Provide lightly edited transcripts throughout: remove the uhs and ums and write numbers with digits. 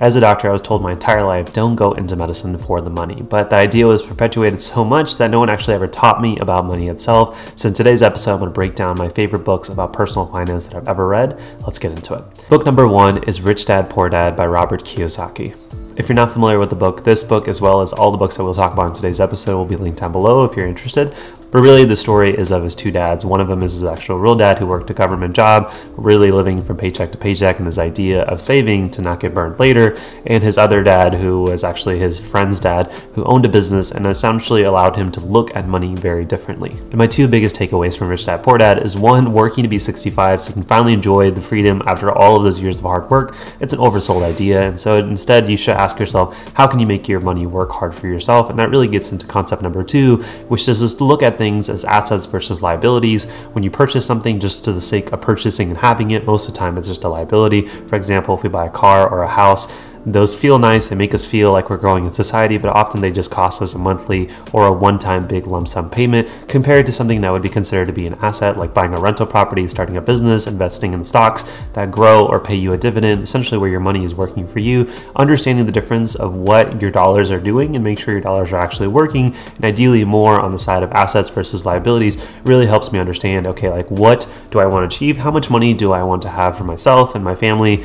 As a doctor, I was told my entire life, don't go into medicine for the money, but the idea was perpetuated so much that no one actually ever taught me about money itself. So in today's episode, I'm going to break down my favorite books about personal finance that I've ever read. Let's get into it. Book number one is Rich Dad Poor Dad by Robert Kiyosaki. If you're not familiar with the book, this book, as well as all the books that we'll talk about in today's episode, will be linked down below if you're interested. But really, the story is of his two dads. One of them is his actual real dad who worked a government job, really living from paycheck to paycheck, and this idea of saving to not get burned later. And his other dad, who was actually his friend's dad, who owned a business and essentially allowed him to look at money very differently. And my two biggest takeaways from Rich Dad Poor Dad is one, working to be 65 so you can finally enjoy the freedom after all of those years of hard work. It's an oversold idea, and so instead you should ask yourself, how can you make your money work hard for yourself? And that really gets into concept number two, which is just to look at things as assets versus liabilities. When you purchase something just to the sake of purchasing and having it, most of the time it's just a liability. For example, if we buy a car or a house, those feel nice, they make us feel like we're growing in society, but often they just cost us a monthly or a one-time big lump sum payment compared to something that would be considered to be an asset, like buying a rental property, starting a business, investing in stocks that grow or pay you a dividend, essentially where your money is working for you. Understanding the difference of what your dollars are doing and make sure your dollars are actually working, and ideally more on the side of assets versus liabilities, really helps me understand, okay, like what do I want to achieve? How much money do I want to have for myself and my family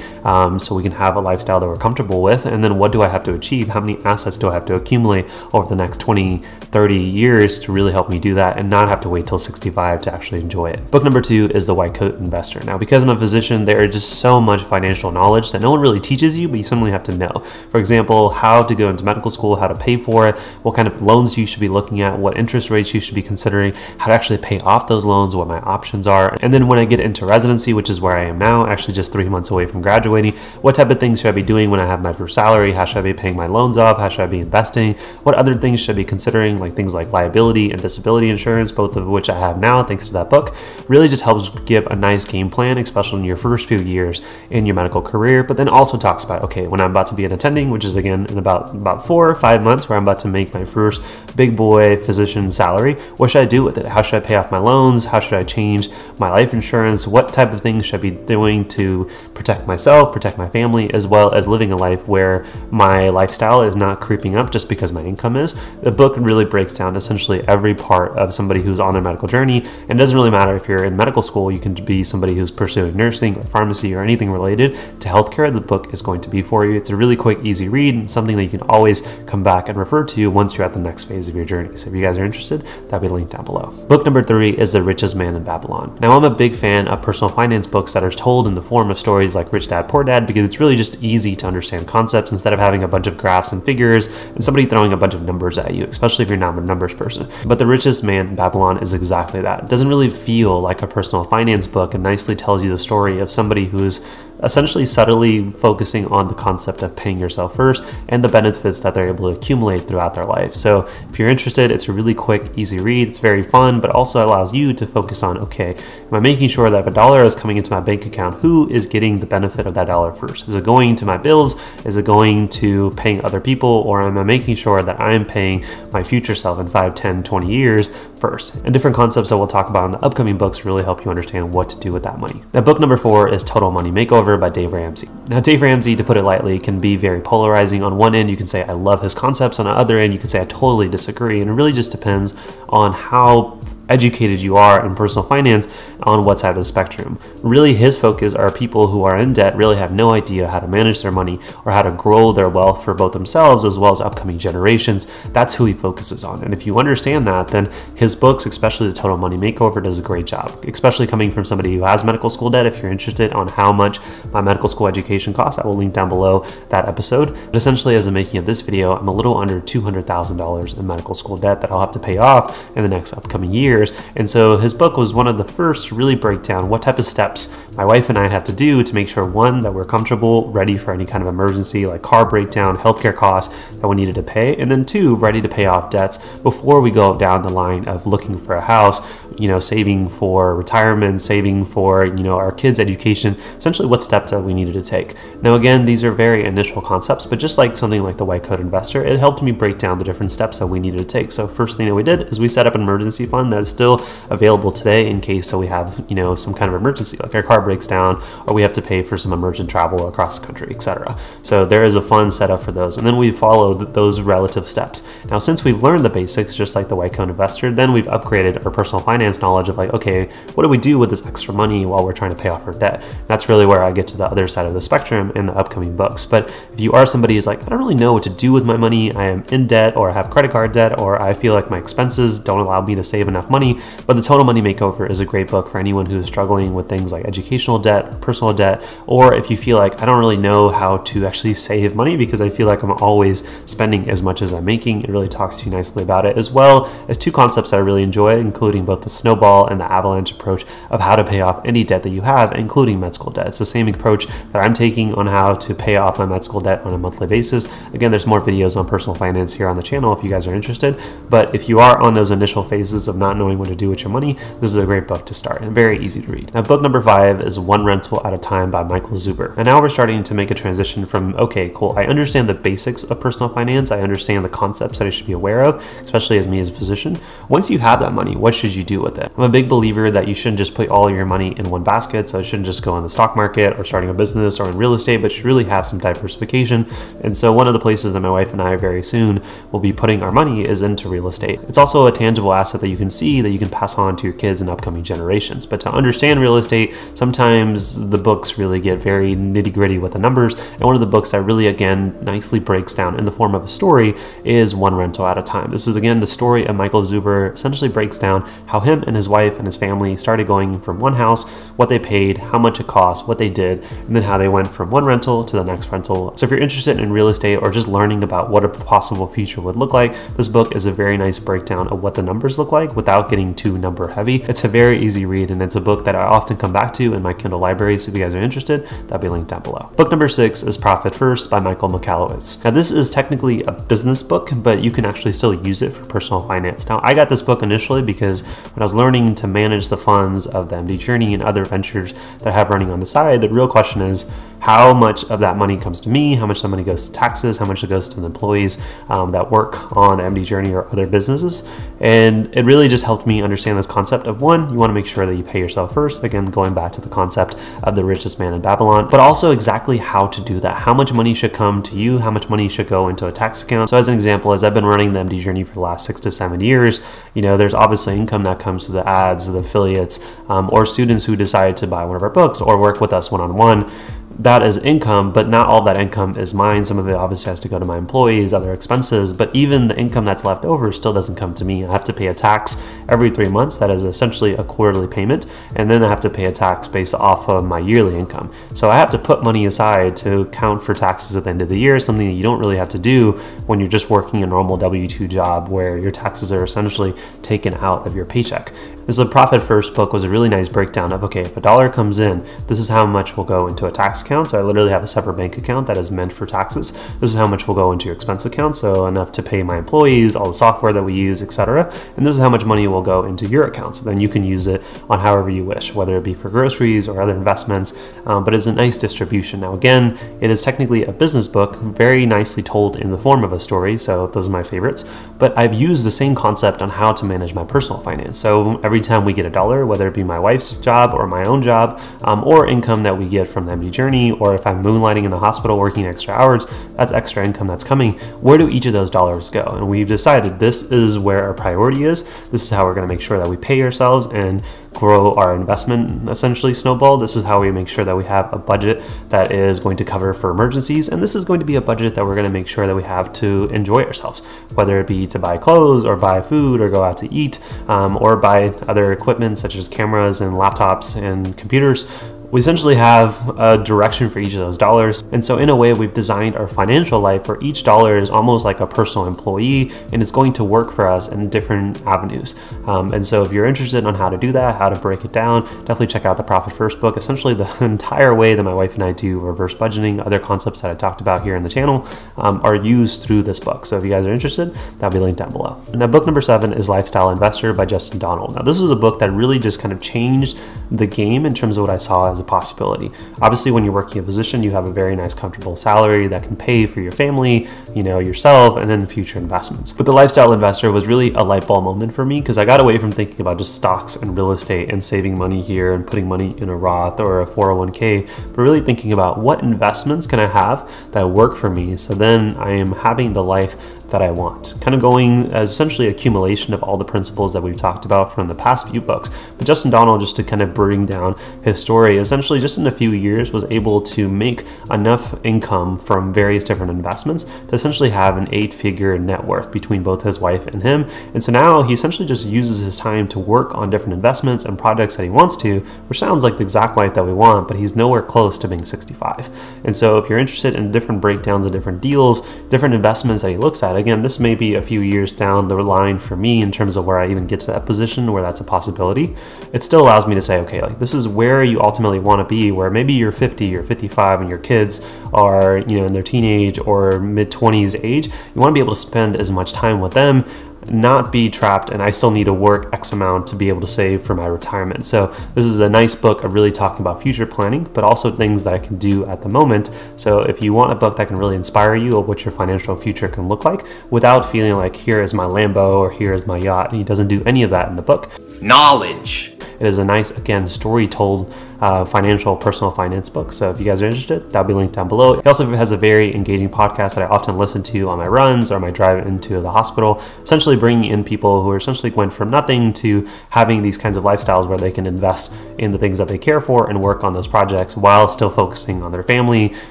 so we can have a lifestyle that we're comfortable with, and then what do I have to achieve? How many assets do I have to accumulate over the next 20-30 years to really help me do that and not have to wait till 65 to actually enjoy it? Book number two is The White Coat Investor. Now, because I'm a physician, there is just so much financial knowledge that no one really teaches you, but you suddenly have to know. For example, how to go into medical school, how to pay for it, what kind of loans you should be looking at, what interest rates you should be considering, how to actually pay off those loans, what my options are. And then when I get into residency, which is where I am now, actually just 3 months away from graduating, what type of things should I be doing when I have my first salary? How should I be paying my loans off? How should I be investing? What other things should I be considering, like things like liability and disability insurance, both of which I have now thanks to that book? Really just helps give a nice game plan, especially in your first few years in your medical career, but then also talks about, okay, when I'm about to be an attending, which is again in about 4 or 5 months, where I'm about to make my first big boy physician salary, what should I do with it? How should I pay off my loans? How should I change my life insurance? What type of things should I be doing to protect myself, protect my family, as well as living a life where my lifestyle is not creeping up just because my income is. The book really breaks down essentially every part of somebody who's on their medical journey, and it doesn't really matter if you're in medical school, you can be somebody who's pursuing nursing or pharmacy or anything related to healthcare. The book is going to be for you. It's a really quick, easy read and something that you can always come back and refer to once you're at the next phase of your journey. So if you guys are interested, that'll be linked down below. Book number three is The Richest Man in Babylon. Now, I'm a big fan of personal finance books that are told in the form of stories like Rich Dad Poor Dad, because it's really just easy to understand concepts instead of having a bunch of graphs and figures and somebody throwing a bunch of numbers at you, especially if you're not a numbers person. But The Richest Man in Babylon is exactly that. It doesn't really feel like a personal finance book and nicely tells you the story of somebody who's essentially subtly focusing on the concept of paying yourself first and the benefits that they're able to accumulate throughout their life. So if you're interested, it's a really quick, easy read. It's very fun, but also allows you to focus on, okay, am I making sure that if a dollar is coming into my bank account, who is getting the benefit of that dollar first? Is it going to my bills? Is it going to paying other people? Or am I making sure that I'm paying my future self in 5, 10, 20 years first? And different concepts that we'll talk about in the upcoming books really help you understand what to do with that money. Now, book number four is Total Money Makeover by Dave Ramsey. Now, Dave Ramsey, to put it lightly, can be very polarizing. On one end, you can say, I love his concepts. On the other end, you can say, I totally disagree. And it really just depends on how educated you are in personal finance on what side of the spectrum. Really, his focus are people who are in debt, really have no idea how to manage their money or how to grow their wealth for both themselves as well as upcoming generations. That's who he focuses on. And if you understand that, then his books, especially the Total Money Makeover, does a great job, especially coming from somebody who has medical school debt. If you're interested on how much my medical school education costs, I will link down below that episode. But essentially, as the making of this video, I'm a little under $200,000 in medical school debt that I'll have to pay off in the next upcoming year. And so his book was one of the first to really break down what type of steps my wife and I have to do to make sure, one, that we're comfortable, ready for any kind of emergency like car breakdown, healthcare costs that we needed to pay, and then two, ready to pay off debts before we go down the line of looking for a house, you know, saving for retirement, saving for, you know, our kids' education, essentially what steps that we needed to take. Now, again, these are very initial concepts, but just like something like The White Coat Investor, it helped me break down the different steps that we needed to take. So first thing that we did is we set up an emergency fund that is still available today in case we have, some kind of emergency, like our car breaks down or we have to pay for some emergent travel across the country, etc. So there is a fund setup for those. And then we follow those relative steps. Now, since we've learned the basics, just like the White Coat Investor, then we've upgraded our personal finance knowledge of like, okay, what do we do with this extra money while we're trying to pay off our debt? That's really where I get to the other side of the spectrum in the upcoming books. But if you are somebody who's like, I don't really know what to do with my money, I am in debt or I have credit card debt or I feel like my expenses don't allow me to save enough money, but the Total Money Makeover is a great book for anyone who's struggling with things like educational debt, personal debt, or if you feel like I don't really know how to actually save money because I feel like I'm always spending as much as I'm making. It really talks to you nicely about it, as well as two concepts that I really enjoy, including both the snowball and the avalanche approach of how to pay off any debt that you have, including med school debt. It's the same approach that I'm taking on how to pay off my med school debt on a monthly basis. Again, there's more videos on personal finance here on the channel if you guys are interested, but if you are on those initial phases of not knowing what to do with your money, this is a great book to start and very easy to read. Now, book number 5 is One Rental at a Time by Michael Zuber. And now we're starting to make a transition from, okay, cool, I understand the basics of personal finance. I understand the concepts that I should be aware of, especially as me as a physician. Once you have that money, what should you do with it? I'm a big believer that you shouldn't just put all your money in one basket. So it shouldn't just go in the stock market or starting a business or in real estate, but should really have some diversification. And so one of the places that my wife and I very soon will be putting our money is into real estate. It's also a tangible asset that you can see that you can pass on to your kids and upcoming generations. But to understand real estate, sometimes the books really get very nitty-gritty with the numbers. And one of the books that really, again, nicely breaks down in the form of a story is One Rental at a Time. This is, again, the story of Michael Zuber. Essentially breaks down how him and his wife and his family started going from one house, what they paid, how much it cost, what they did, and then how they went from one rental to the next rental. So if you're interested in real estate or just learning about what a possible future would look like, this book is a very nice breakdown of what the numbers look like without getting too number heavy. It's a very easy read, and it's a book that I often come back to in my Kindle library. So if you guys are interested, that'll be linked down below. Book number 6 is Profit First by Michael Michalowicz. Now, this is technically a business book, but you can actually still use it for personal finance. Now, I got this book initially because when I was learning to manage the funds of the MD Journey and other ventures that I have running on the side, the real question is, how much of that money comes to me, how much of that money goes to taxes, how much it goes to the employees that work on the MD Journey or other businesses. And it really just helped me understand this concept of, one, you want to make sure that you pay yourself first, again, going back to the concept of the richest man in Babylon, but also exactly how to do that, how much money should come to you, how much money should go into a tax account. So as an example, as I've been running the MD Journey for the last 6 to 7 years, there's obviously income that comes to the ads, the affiliates, or students who decide to buy one of our books or work with us one-on-one. That is income, but not all that income is mine. Some of it obviously has to go to my employees, other expenses, but even the income that's left over still doesn't come to me. I have to pay a tax every 3 months. That is essentially a quarterly payment. And then I have to pay a tax based off of my yearly income. So I have to put money aside to account for taxes at the end of the year, something that you don't really have to do when you're just working a normal W-2 job where your taxes are essentially taken out of your paycheck. And so the Profit First book was a really nice breakdown of, okay, if a dollar comes in, this is how much will go into a tax account. So I literally have a separate bank account that is meant for taxes. This is how much will go into your expense account. So enough to pay my employees, all the software that we use, etc. And this is how much money will go into your account. So then you can use it on however you wish, whether it be for groceries or other investments, but it's a nice distribution. Now, again, it is technically a business book, very nicely told in the form of a story. So those are my favorites, but I've used the same concept on how to manage my personal finance. So every time we get a dollar, whether it be my wife's job or my own job, or income that we get from the MD Journey, or if I'm moonlighting in the hospital working extra hours, that's extra income that's coming. Where do each of those dollars go? And we've decided this is where our priority is. This is how we're going to make sure that we pay ourselves and grow our investment, essentially snowball. This is how we make sure that we have a budget that is going to cover for emergencies. And this is going to be a budget that we're going to make sure that we have to enjoy ourselves, whether it be to buy clothes or buy food or go out to eat, or buy other equipment such as cameras and laptops and computers. We essentially have a direction for each of those dollars. And so in a way, we've designed our financial life where each dollar is almost like a personal employee, and it's going to work for us in different avenues. And so if you're interested on how to do that, how to break it down, definitely check out the Profit First book, essentially the entire way that my wife and I do reverse budgeting. Other concepts that I talked about here in the channel are used through this book. So if you guys are interested, that'll be linked down below. Now, book number 7 is Lifestyle Investor by Justin Donald. Now, this was a book that really just kind of changed the game in terms of what I saw as as a possibility. Obviously, when you're working a position, you have a very nice, comfortable salary that can pay for your family, you know, yourself, and then future investments. But the Lifestyle Investor was really a light bulb moment for me because I got away from thinking about just stocks and real estate and saving money here and putting money in a Roth or a 401k, but really thinking about what investments can I have that work for me so then I am having the life that I want. Kind of going as essentially accumulation of all the principles that we've talked about from the past few books. But Justin Donald, just to kind of bring down his story, essentially just in a few years was able to make enough income from various different investments to essentially have an 8-figure net worth between both his wife and him. And so now he essentially just uses his time to work on different investments and projects that he wants to, which sounds like the exact life that we want, but he's nowhere close to being 65. And so if you're interested in different breakdowns of different deals, different investments that he looks at, again, this may be a few years down the line for me in terms of where I even get to that position where that's a possibility. It still allows me to say, okay, like this is where you ultimately want to be, where maybe you're 50 or 55 and your kids are, you know, in their teenage or mid-20s age. You want to be able to spend as much time with them, not be trapped, and I still need to work X amount to be able to save for my retirement. So this is a nice book of really talking about future planning, but also things that I can do at the moment. So if you want a book that can really inspire you of what your financial future can look like without feeling like here is my Lambo or here is my yacht, and he doesn't do any of that in the book. Knowledge. It is a nice, again, story told financial, personal finance book. So if you guys are interested, that'll be linked down below. He also has a very engaging podcast that I often listen to on my runs or my drive into the hospital, essentially bringing in people who are essentially going from nothing to having these kinds of lifestyles where they can invest in the things that they care for and work on those projects while still focusing on their family,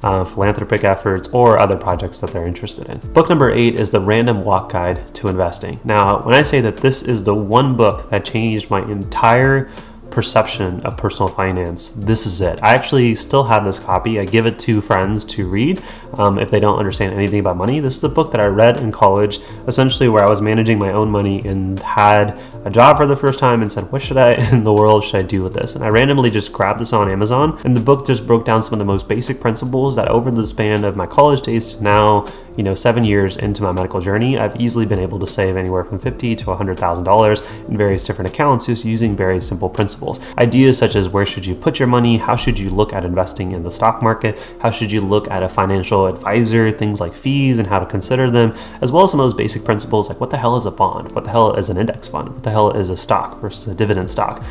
philanthropic efforts, or other projects that they're interested in. Book number 8 is The Random Walk Guide to Investing. Now, when I say that this is the one book that changed my entire perception of personal finance, this is it. I actually still have this copy. I give it to friends to read if they don't understand anything about money. This is a book that I read in college, essentially where I was managing my own money and had a job for the first time and said, what should I in the world should I do with this? And I randomly just grabbed this on Amazon, and the book just broke down some of the most basic principles that over the span of my college days to now, you know, 7 years into my medical journey, I've easily been able to save anywhere from $50,000 to $100,000 in various different accounts just using very simple principles. Ideas such as where should you put your money, how should you look at investing in the stock market, how should you look at a financial advisor, things like fees and how to consider them, as well as some of those basic principles like what the hell is a bond, what the hell is an index fund, what the hell is a stock versus a dividend stock.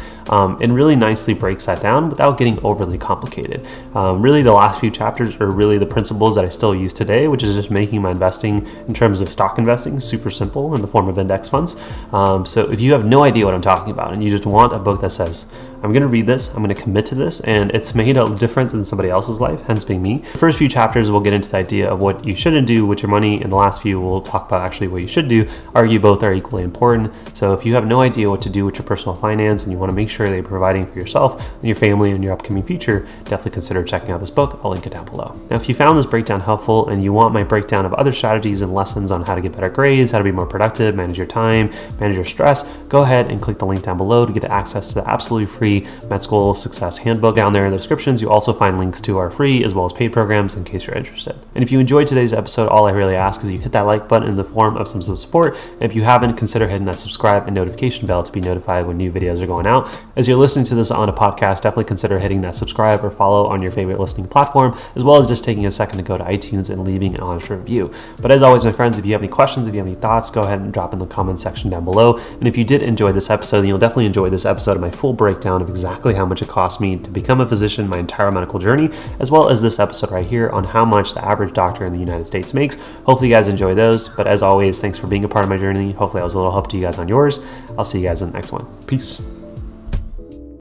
It really nicely breaks that down without getting overly complicated. Really the last few chapters are really the principles that I still use today, which is just making my investing in terms of stock investing super simple in the form of index funds. So if you have no idea what I'm talking about and you just want a book that says, I'm going to read this, I'm going to commit to this, and it's made a difference in somebody else's life, hence being me. The first few chapters will get into the idea of what you shouldn't do with your money, and the last few will talk about actually what you should do. Argue both are equally important. So if you have no idea what to do with your personal finance and you want to make sure that you're providing for yourself and your family and your upcoming future, definitely consider checking out this book. I'll link it down below. Now, if you found this breakdown helpful and you want my breakdown of other strategies and lessons on how to get better grades, how to be more productive, manage your time, manage your stress, go ahead and click the link down below to get access to the absolutely free Med School Success Handbook. Down there in the descriptions, you also find links to our free as well as paid programs in case you're interested. And if you enjoyed today's episode, all I really ask is you hit that like button in the form of some support. And if you haven't, consider hitting that subscribe and notification bell to be notified when new videos are going out. As you're listening to this on a podcast, definitely consider hitting that subscribe or follow on your favorite listening platform, as well as just taking a second to go to iTunes and leaving an honest review. But as always, my friends, if you have any questions, if you have any thoughts, go ahead and drop in the comment section down below. And if you did enjoy this episode, then you'll definitely enjoy this episode of my full breakdown of exactly how much it cost me to become a physician, my entire medical journey, as well as this episode right here on how much the average doctor in the United States makes. Hopefully you guys enjoy those, but as always, thanks for being a part of my journey. Hopefully I was a little help to you guys on yours. I'll see you guys in the next one. Peace.